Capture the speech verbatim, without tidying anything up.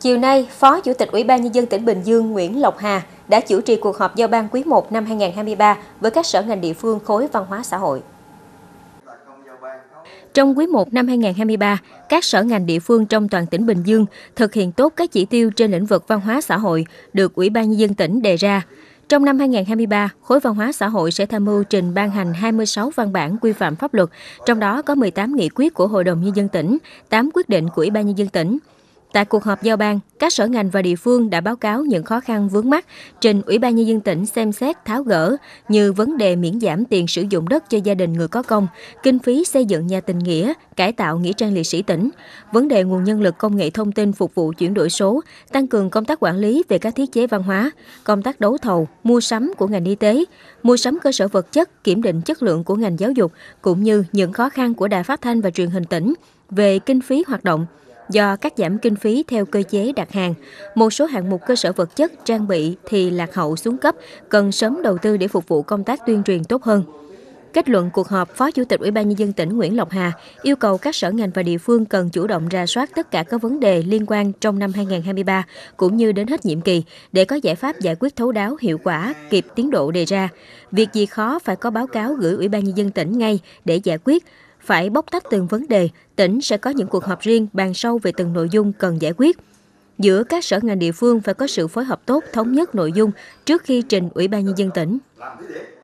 Chiều nay, Phó Chủ tịch Ủy ban nhân dân tỉnh Bình Dương Nguyễn Lộc Hà đã chủ trì cuộc họp giao ban quý một năm hai nghìn không trăm hai mươi ba với các sở ngành địa phương khối văn hóa xã hội. Trong quý một năm hai nghìn không trăm hai mươi ba, các sở ngành địa phương trong toàn tỉnh Bình Dương thực hiện tốt các chỉ tiêu trên lĩnh vực văn hóa xã hội được Ủy ban nhân dân tỉnh đề ra. Trong năm hai nghìn không trăm hai mươi ba, khối văn hóa xã hội sẽ tham mưu trình ban hành hai mươi sáu văn bản quy phạm pháp luật, trong đó có mười tám nghị quyết của Hội đồng nhân dân tỉnh, tám quyết định của Ủy ban nhân dân tỉnh. Tại cuộc họp giao ban, các sở ngành và địa phương đã báo cáo những khó khăn vướng mắc trình Ủy ban nhân dân tỉnh xem xét tháo gỡ như vấn đề miễn giảm tiền sử dụng đất cho gia đình người có công, kinh phí xây dựng nhà tình nghĩa, cải tạo nghĩa trang liệt sĩ tỉnh, vấn đề nguồn nhân lực công nghệ thông tin phục vụ chuyển đổi số, tăng cường công tác quản lý về các thiết chế văn hóa, công tác đấu thầu, mua sắm của ngành y tế, mua sắm cơ sở vật chất, kiểm định chất lượng của ngành giáo dục, cũng như những khó khăn của Đài Phát thanh và Truyền hình tỉnh về kinh phí hoạt động. Do cắt giảm kinh phí theo cơ chế đặt hàng, một số hạng mục cơ sở vật chất, trang bị thì lạc hậu xuống cấp, cần sớm đầu tư để phục vụ công tác tuyên truyền tốt hơn. Kết luận cuộc họp, Phó Chủ tịch Ủy ban nhân dân tỉnh Nguyễn Lộc Hà yêu cầu các sở ngành và địa phương cần chủ động rà soát tất cả các vấn đề liên quan trong năm hai nghìn không trăm hai mươi ba cũng như đến hết nhiệm kỳ để có giải pháp giải quyết thấu đáo, hiệu quả, kịp tiến độ đề ra. Việc gì khó phải có báo cáo gửi Ủy ban nhân dân tỉnh ngay để giải quyết. Phải bóc tách từng vấn đề, tỉnh sẽ có những cuộc họp riêng bàn sâu về từng nội dung cần giải quyết. Giữa các sở ngành địa phương phải có sự phối hợp tốt, thống nhất nội dung trước khi trình Ủy ban nhân dân tỉnh.